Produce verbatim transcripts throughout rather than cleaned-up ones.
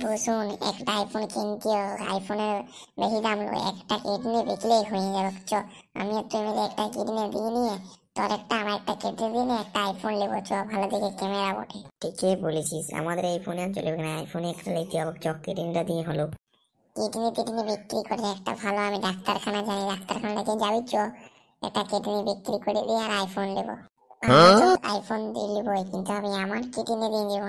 বসুন, একটা আইফোন কিনতে হোক, আইফোনের বেশি দাম লো, একটা কিডনি বিকলেই হয়ে যাবে। চ আমি আর তুমি একটা কিডনি দিয়ে নিয়ে তোর একটা আমার একটা কেটে দিয়ে নিয়ে একটা আইফোন নেবো, চ ভালো দেখে ক্যামেরা বটে। ঠিকই বলেছিস, আমাদের এই ফোনে চলে না, আইফোনে একটা নিতে হবে, চ কিডনিটা দিয়ে হলো। কিডনি টিডনি বিক্রি করে একটা ভালো, আমি ডাক্তারখানা জানি, ডাক্তারখানা থেকে যাবি, চ একটা কিডনি বিক্রি করে দিয়ে আর আইফোন নেবো। আইফোন দিয়ে নিবই, কিন্তু আমি আমার কিডনি দিয়ে নিব,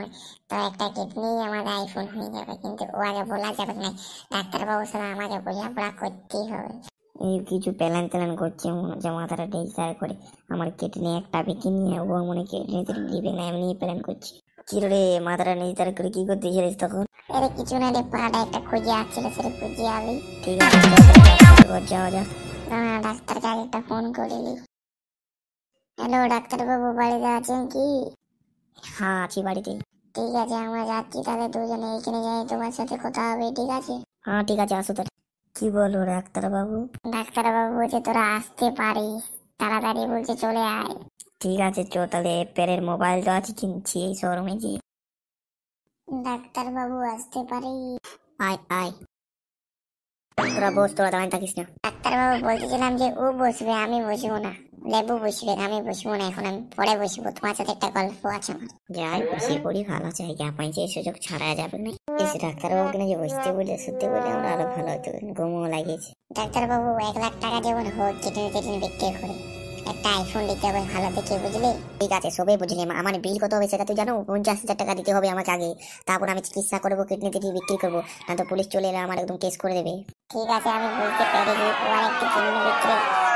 তো একটা কিডনি আমার আইফোন হয়ে যাবে। কিন্তু ও আগে বলা যাবে না, ডাক্তারবাবু সাথে আমাকে বোঝাপড়া করতেই হবে। এই কিছু প্যালান তেলান করছে মনে হচ্ছে, মাথাটা ডেজার করে আমার কিডনি একটা বিক্রি নিয়ে ও মনে কিডনি দিবে না, এমনি প্ল্যান করছি। চিরে মাথাটা ডেজার করে কি করতে চাইছিস তখন? আরে কিছু না রে, পাড়াটা একটা খুঁজে আসছিল, সেটা খুঁজে আলি। ঠিক আছে যাওয়া যাক, ডাক্তার কাজটা ফোন করিলি। হ্যালো ডাক্তারবাবু, বাড়িতে আছেন কি? হ্যাঁ আছি বাড়িতে। ঠিক আছে আমরা যাচ্ছি, তাহলে দুজনে এইখানে যাই, তোমার সাথে কথা হবে। ঠিক আছে? হ্যাঁ ঠিক আছে আসো। তাহলে কি বলো ডাক্তারবাবু? ডাক্তারবাবু বলছে তোরা আসতে পারিস, তাড়াতাড়ি বলছে চলে আয়। ঠিক আছে চো। তাহলে পেরের মোবাইল তো আছে, কিনছি এই শোরুমে গিয়ে। ডাক্তারবাবু আসতে পারি? আয় আয়, তোরা বস, তোরা দাঁড়ায় থাকিস না। ডাক্তারবাবু বলতেছিলাম যে ও বসবে, আমি বসবো না। লেবু বসবে, আমি বসবো না এখন, আমি পরে বসবো। তোমার সাথে একটা গল্প আছে আমার। যাই বসে পড়ি, ভালো জায়গা পাইছি, এই সুযোগ ছাড়া যাবে না। এসে ডাক্তারবাবু কিনা যে বসতে বলে সত্যি বলে আমরা আরো ভালো হতো, ঘুমও লাগিয়েছে। ডাক্তারবাবু এক লাখ টাকা যেমন হোক কেটে কেটে বিক্রি করে একটা আইফোন দিতে হবে ভালো দেখে, বুঝলি? ঠিক আছে সবই বুঝলি, আমার বিল কত হবে সেটা তুই জানো? পঞ্চাশ হাজার টাকা দিতে হবে আমাকে আগে, তারপর আমি চিকিৎসা করবো, কিডনি কিডনি বিক্রি করবো, না তো পুলিশ চলে এলে আমার একদম কেস করে দেবে। ঠিক আছে আমি বুঝতে পেরেছি, ওর একটা কিডনি বিক্রি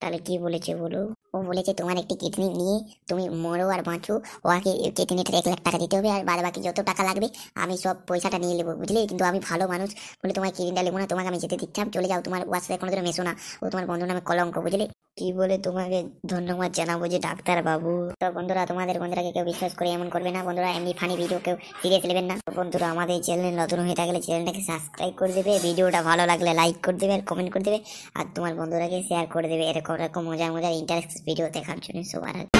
তাহলে কি বলেছে বলো? ও বলেছে তোমার একটি কিডনি নিয়ে তুমি মরো আর বাঁচো, ওকে কিডনিটার এক লাখ টাকা দিতে হবে, আর বাদ বাকি যত টাকা লাগবে আমি সব পয়সাটা নিয়ে নেবো, বুঝলি? কিন্তু আমি ভালো মানুষ বলে তোমার কিডনিটা নেবো না, তোমাকে আমি যেতে দিচ্ছিলাম, চলে যাও, তোমার ওর সাথে কোনোদিনও মেশো না, ও তোমার বন্ধুর নামে কলঙ্ক, বুঝলি? কি বলে তোমাকে ধন্যবাদ জানাবো যে ডাক্তার বাবু। তো বন্ধুরা, তোমাদের বন্ধুরাকে কেউ বিশ্বাস করে এমন করবে না, বন্ধুরা এমনি ফানি ভিডিও কেউ সিরিয়াস নেবেন না। বন্ধুরা আমাদের চ্যানেল নতুন হয়ে থাকলে চ্যানেলটাকে সাবস্ক্রাইব করে দেবে, ভিডিওটা ভালো লাগলে লাইক করে দেবে, আর কমেন্ট করে দেবে, আর তোমার বন্ধুরাকে শেয়ার করে দেবে, এরকম এরকম মজার মজার ইন্টারেস্ট ভিডিও দেখার জন্য সবার।